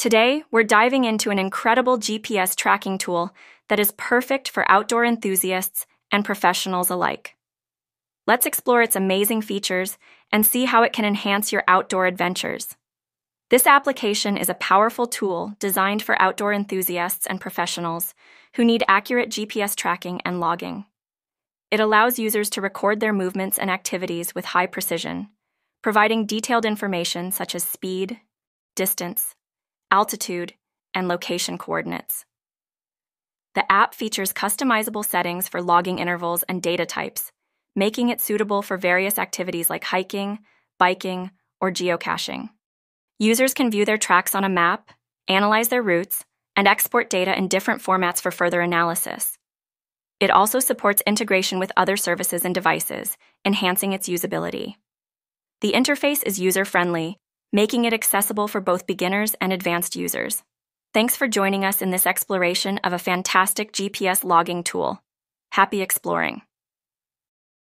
Today, we're diving into an incredible GPS tracking tool that is perfect for outdoor enthusiasts and professionals alike. Let's explore its amazing features and see how it can enhance your outdoor adventures. This application is a powerful tool designed for outdoor enthusiasts and professionals who need accurate GPS tracking and logging. It allows users to record their movements and activities with high precision, providing detailed information such as speed, distance, altitude, and location coordinates. The app features customizable settings for logging intervals and data types, making it suitable for various activities like hiking, biking, or geocaching. Users can view their tracks on a map, analyze their routes, and export data in different formats for further analysis. It also supports integration with other services and devices, enhancing its usability. The interface is user-friendly, making it accessible for both beginners and advanced users. Thanks for joining us in this exploration of a fantastic GPS logging tool. Happy exploring!